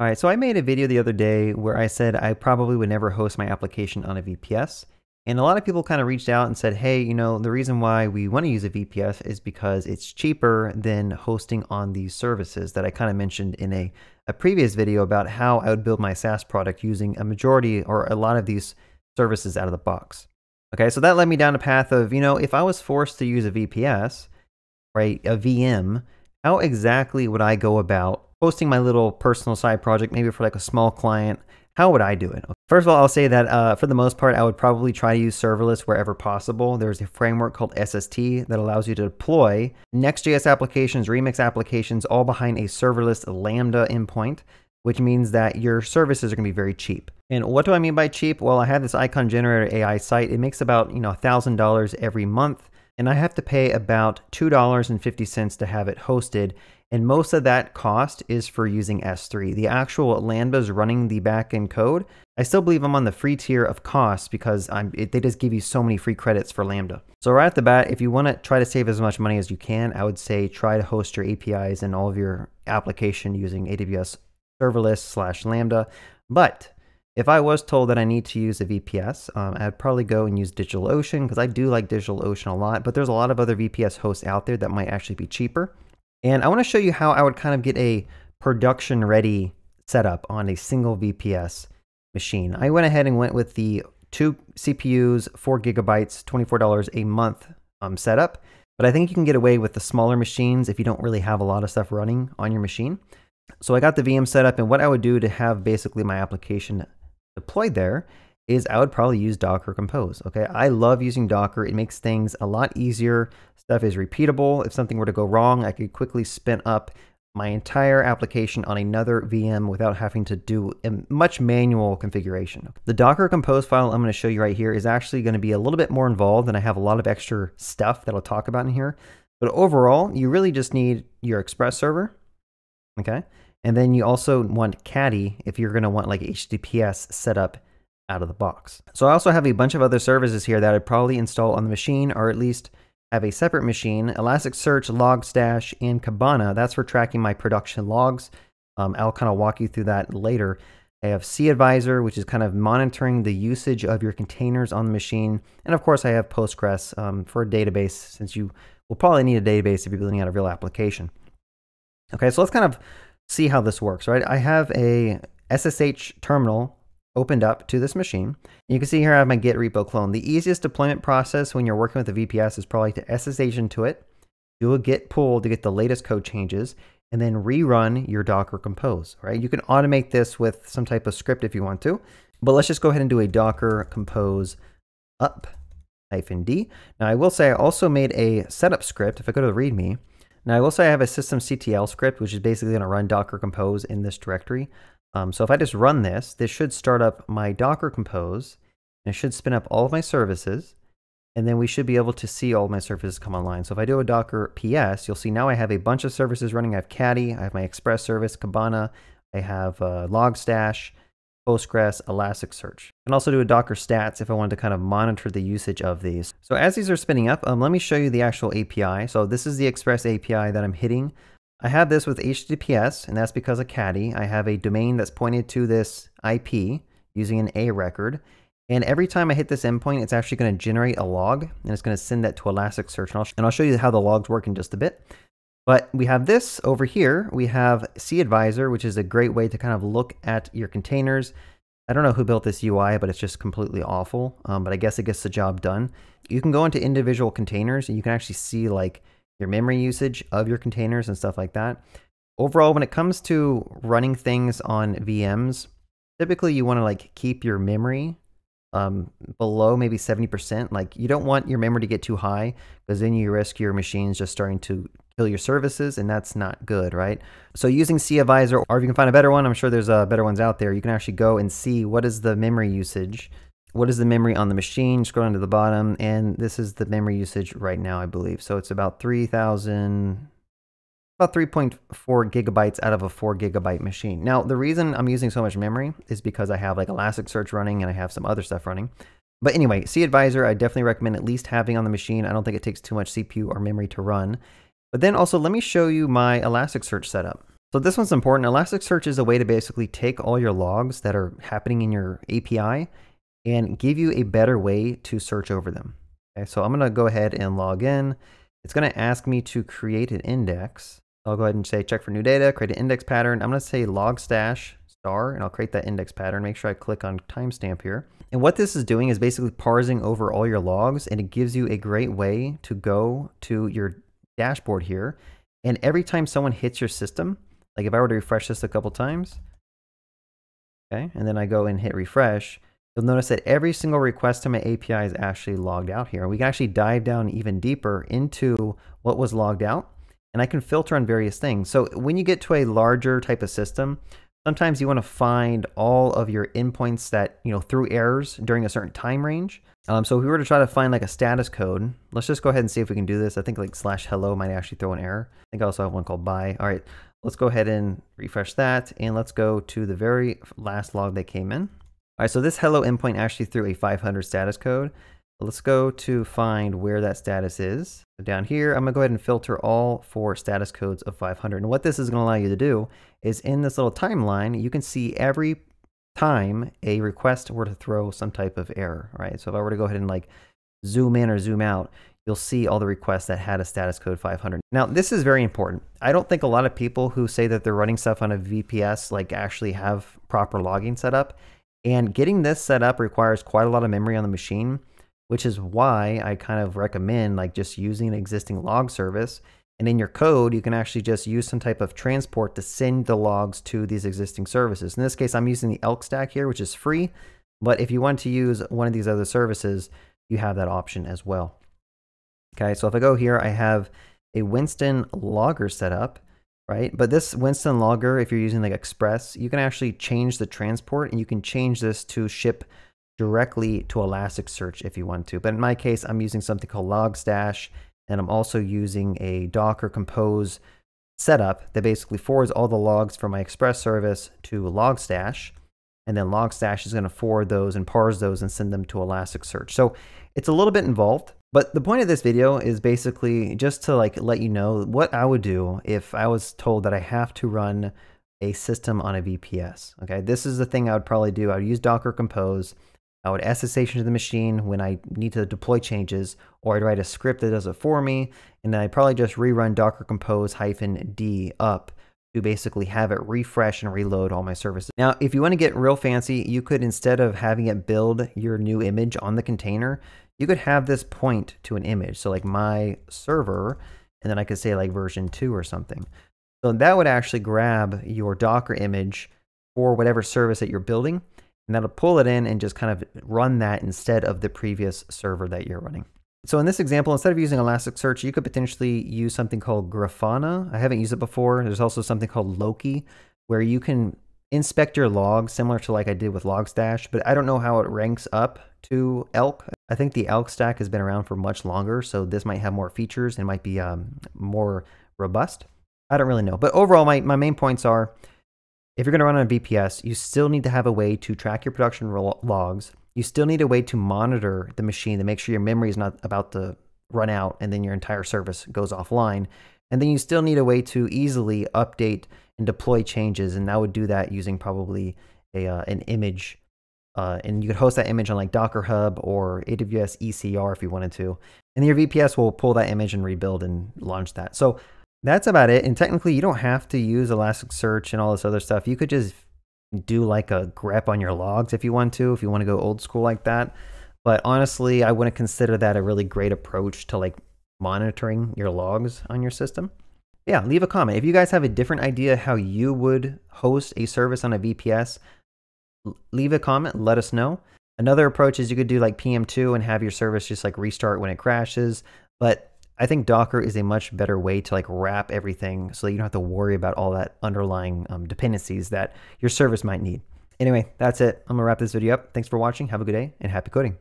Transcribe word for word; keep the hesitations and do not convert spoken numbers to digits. All right, so I made a video the other day where I said I probably would never host my application on a V P S. And a lot of people kind of reached out and said, hey, you know, the reason why we want to use a V P S is because it's cheaper than hosting on these services that I kind of mentioned in a, a previous video about how I would build my SaaS product using a majority or a lot of these services out of the box. Okay, so that led me down a path of, you know, if I was forced to use a V P S, right, a V M, how exactly would I go about hosting my little personal side project, maybe for like a small client? How would I do it? First of all, I'll say that uh, for the most part, I would probably try to use serverless wherever possible. There's a framework called S S T that allows you to deploy Next.js applications, Remix applications, all behind a serverless Lambda endpoint, which means that your services are going to be very cheap. And what do I mean by cheap? Well, I have this icon generator A I site. It makes about, you know, one thousand dollars every month, and I have to pay about two dollars and fifty cents to have it hosted. And most of that cost is for using S three. The actual Lambdas running the backend code, I still believe I'm on the free tier of costs because I'm, it, they just give you so many free credits for Lambda. So right off the bat, if you want to try to save as much money as you can, I would say try to host your A P Is and all of your application using A W S serverless slash Lambda. But if I was told that I need to use a V P S, um, I'd probably go and use DigitalOcean because I do like DigitalOcean a lot, but there's a lot of other V P S hosts out there that might actually be cheaper. And I want to show you how I would kind of get a production ready setup on a single V P S machine. I went ahead and went with the two C P Us, four gigabytes, twenty-four dollars a month um, setup. But I think you can get away with the smaller machines if you don't really have a lot of stuff running on your machine. So I got the V M set up, and what I would do to have basically my application deployed there is I would probably use Docker Compose, okay? I love using Docker. It makes things a lot easier. Stuff is repeatable. If something were to go wrong, I could quickly spin up my entire application on another V M without having to do much manual configuration. The Docker Compose file I'm gonna show you right here is actually gonna be a little bit more involved, and I have a lot of extra stuff that I'll talk about in here. But overall, you really just need your Express server, okay? And then you also want Caddy if you're gonna want like H T T P S setup out of the box. So I also have a bunch of other services here that I'd probably install on the machine, or at least have a separate machine: Elasticsearch, Logstash, and Kibana. That's for tracking my production logs. Um, I'll kind of walk you through that later. I have cAdvisor, which is kind of monitoring the usage of your containers on the machine. And of course I have Postgres um, for a database, since you will probably need a database if you're building out a real application. Okay, so let's kind of see how this works, right? I have a S S H terminal opened up to this machine. You can see here I have my Git repo clone. The easiest deployment process when you're working with a V P S is probably to S S H into it, do a Git pull to get the latest code changes, and then rerun your Docker Compose, right? You can automate this with some type of script if you want to, but let's just go ahead and do a Docker Compose up hyphen D. Now I will say I also made a setup script. If I go to the README, now I will say I have a systemctl script, which is basically gonna run Docker Compose in this directory. Um, so if I just run this, this should start up my Docker Compose, and it should spin up all of my services, and then we should be able to see all of my services come online. So if I do a Docker P S, you'll see now I have a bunch of services running. I have Caddy, I have my Express service, Kibana, I have uh, Logstash, Postgres, Elasticsearch. I can also do a Docker Stats if I wanted to kind of monitor the usage of these. So as these are spinning up, um, let me show you the actual A P I. So this is the Express A P I that I'm hitting. I have this with H T T P S, and that's because of Caddy. I have a domain that's pointed to this I P using an A record. And every time I hit this endpoint, it's actually going to generate a log, and it's going to send that to Elasticsearch. And I'll, and I'll show you how the logs work in just a bit. But we have this over here. We have cAdvisor, which is a great way to kind of look at your containers. I don't know who built this U I, but it's just completely awful. Um, but I guess it gets the job done. You can go into individual containers, and you can actually see like your memory usage of your containers and stuff like that. Overall, when it comes to running things on V Ms, typically you want to like keep your memory um, below maybe seventy percent. Like you don't want your memory to get too high, because then you risk your machines just starting to kill your services, and that's not good, right? So using cAdvisor, or if you can find a better one, I'm sure there's uh, better ones out there, you can actually go and see what is the memory usage. What is the memory on the machine? Scroll down to the bottom, and this is the memory usage right now, I believe. So it's about three thousand, about three point four gigabytes out of a four gigabyte machine. Now, the reason I'm using so much memory is because I have like Elasticsearch running, and I have some other stuff running. But anyway, cAdvisor, I definitely recommend at least having on the machine. I don't think it takes too much C P U or memory to run. But then also, let me show you my Elasticsearch setup. So this one's important. Elasticsearch is a way to basically take all your logs that are happening in your A P I and give you a better way to search over them. Okay, so I'm going to go ahead and log in. It's going to ask me to create an index. I'll go ahead and say check for new data, create an index pattern. I'm going to say Logstash star, and I'll create that index pattern. Make sure I click on timestamp here. And what this is doing is basically parsing over all your logs, and it gives you a great way to go to your dashboard here. And every time someone hits your system, like if I were to refresh this a couple times, okay, and then I go and hit refresh, you'll notice that every single request to my A P I is actually logged out here. And we can actually dive down even deeper into what was logged out, and I can filter on various things. So when you get to a larger type of system, sometimes you want to find all of your endpoints that, you know, through errors during a certain time range. Um, so if we were to try to find like a status code, let's just go ahead and see if we can do this. I think like slash hello might actually throw an error. I think I also have one called bye. All right, let's go ahead and refresh that. And let's go to the very last log that came in. All right, so this hello endpoint actually threw a five hundred status code. Let's go to find where that status is. So down here, I'm gonna go ahead and filter all four status codes of five hundred. And what this is gonna allow you to do is in this little timeline, you can see every time a request were to throw some type of error, right? So if I were to go ahead and like zoom in or zoom out, you'll see all the requests that had a status code five hundred. Now, this is very important. I don't think a lot of people who say that they're running stuff on a V P S like actually have proper logging set up. And getting this set up requires quite a lot of memory on the machine, which is why I kind of recommend like just using an existing log service. And in your code, you can actually just use some type of transport to send the logs to these existing services. In this case, I'm using the E L K stack here, which is free. But if you want to use one of these other services, you have that option as well. Okay, so if I go here, I have a Winston logger set up, right? But this Winston logger, if you're using like Express, you can actually change the transport, and you can change this to ship directly to Elasticsearch if you want to. But in my case, I'm using something called Logstash, and I'm also using a Docker Compose setup that basically forwards all the logs from my Express service to Logstash, and then Logstash is going to forward those and parse those and send them to Elasticsearch. So it's a little bit involved, but the point of this video is basically just to like let you know what I would do if I was told that I have to run a system on a V P S. Okay, this is the thing I would probably do. I would use Docker Compose. I would S S H into the machine when I need to deploy changes, or I'd write a script that does it for me, and then I'd probably just rerun docker compose hyphen d up to basically have it refresh and reload all my services. Now, if you want to get real fancy, you could, instead of having it build your new image on the container, you could have this point to an image. So like my server, and then I could say like version two or something. So that would actually grab your Docker image for whatever service that you're building, and that'll pull it in and just kind of run that instead of the previous server that you're running. So in this example, instead of using Elasticsearch, you could potentially use something called Grafana. I haven't used it before. There's also something called Loki, where you can inspect your logs, similar to like I did with Logstash, but I don't know how it ranks up to E L K. I think the E L K stack has been around for much longer, so this might have more features and might be um, more robust. I don't really know, but overall, my, my main points are, if you're going to run on a V P S, you still need to have a way to track your production logs. You still need a way to monitor the machine to make sure your memory is not about to run out and then your entire service goes offline. And then you still need a way to easily update and deploy changes. And I would do that using probably a, uh, an image. Uh, and you could host that image on like Docker Hub or A W S E C R if you wanted to. And your V P S will pull that image and rebuild and launch that. So that's about it. And technically, you don't have to use Elasticsearch and all this other stuff. You could just do like a grep on your logs if you want to, if you want to go old school like that. But honestly, I wouldn't consider that a really great approach to like monitoring your logs on your system. Yeah, leave a comment. If you guys have a different idea how you would host a service on a V P S, leave a comment, let us know. Another approach is you could do like P M two and have your service just like restart when it crashes. But I think Docker is a much better way to like wrap everything so that you don't have to worry about all that underlying um, dependencies that your service might need. Anyway, that's it. I'm gonna wrap this video up. Thanks for watching. Have a good day and happy coding.